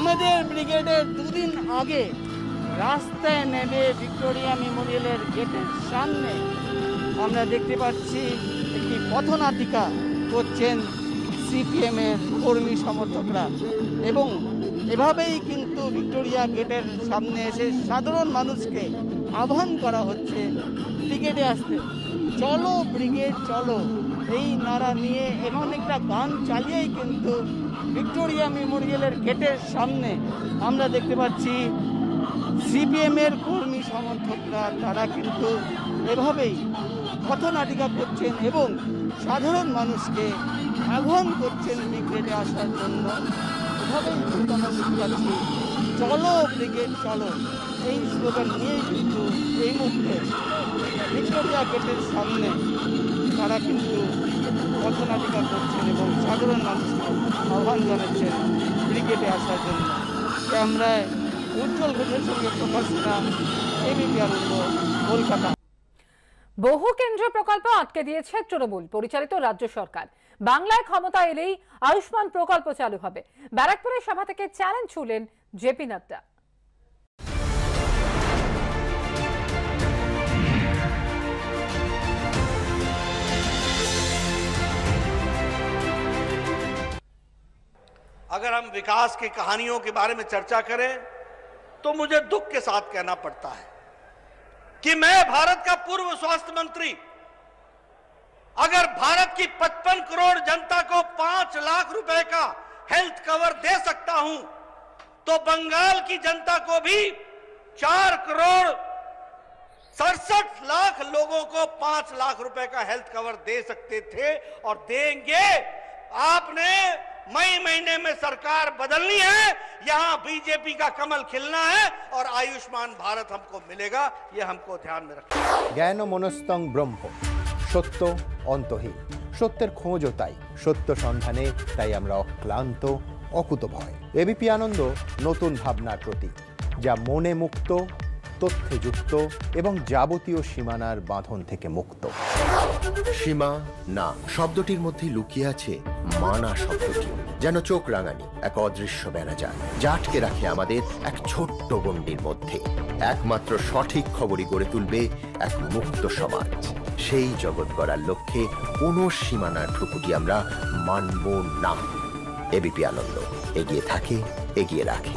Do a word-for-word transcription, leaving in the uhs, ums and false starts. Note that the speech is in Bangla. আমাদের ব্রিগেডের দুদিন আগে রাস্তায় নেমে ভিক্টোরিয়া মেমোরিয়ালের গেটের সামনে আমরা দেখতে পাচ্ছি একটি পথনাটিকা করছেন সিপিএম এর কর্মী সমর্থকরা এবং এভাবেই কিন্তু ভিক্টোরিয়া গেটের সামনে এসে সাধারণ মানুষকে আহ্বান করা হচ্ছে ব্রিগেডে আসতে। চলো ব্রিগেড চলো এই নারা নিয়ে এমন একটা গান চালিয়েই কিন্তু ভিক্টোরিয়া মেমোরিয়ালের গেটের সামনে আমরা দেখতে পাচ্ছি সিপিএম এর কর্মী সমর্থকরা তারা কিন্তু এভাবেই পথনাটিকা করছেন এবং সাধারণ মানুষকে আহ্বান করছেন ব্রিগেডে আসার জন্য। এভাবেই কিন্তু আমরা দেখতে পাচ্ছি চলো ব্রিগেড চলো এই স্লোগান নিয়েই কিন্তু এই মুহূর্তে ভিক্টোরিয়া গেটের সামনে তারা কিন্তু পথনাটিকা করছেন এবং সাধারণ মানুষকে আহ্বান জানাচ্ছেন ব্রিগেডে আসার জন্য। ক্যামেরায় উজ্জ্বল ঘোষের সঙ্গে প্রকাশ নাম এবিপি আনন্দ কলকাতা। বহু কেন্দ্রীয় প্রকল্প আটকে দিয়েছে তৃণমূল পরিচালিত রাজ্য সরকার। বাংলায় ক্ষমতা এলেই আয়ুষ্মান প্রকল্প চালু হবে। ব্যারাকপুরের সভা থেকে চ্যালেঞ্জ ছুড়লেন জেপি নাড্ডা। अगर हम विकास की कहानियों के बारे में चर्चा करें तो मुझे दुख के साथ कहना पड़ता है कि मैं भारत का पूर्व स्वास्थ्य मंत्री अगर भारत की पचपन करोड़ जनता को पांच लाख रुपए का हेल्थ कवर दे सकता हूं तो बंगाल की जनता को भी चार करोड़ सड़सठ लाख लोगों को पांच लाख रुपए का हेल्थ कवर दे सकते थे और देंगे। आपने मई महीने में सरकार बदलनी है, यहां बीजेपी का कमल खिलना है और आयुष्मान भारत हमको मिलेगा, ये हमको ध्यान में रखना। ज्ञान मनस्तंग ब्रह्म सत्य अंतहीन सत्यर खोजो ताई सत्य सन्धाने ताई आमरा अक्लांत अकुतभय। एबीपी आनंद नतून भावनार प्रतीक जा मने मुक्त तथ्ये युक्त एवं जाबतीय सीमानार बांधन थेके मुक्त। सीमा ना शब्दटिर मध्ये लुकिये आछे माना शब्दटी, जेन चोख राঙানি एक अदृश्य ব্যানাজাল যা আটকে রাখে আমাদের এক ছোট্ট গণ্ডির মধ্যে। একমাত্র সঠিক খবরই গড়ে তুলবে এক মুক্ত সমাজ। সেই জগৎ গড়ার লক্ষ্যে কোনো সীমানার ঠুকুটি আমরা মানব না। এবিপি আনন্দ এগিয়ে থাকে, এগিয়ে রাখে।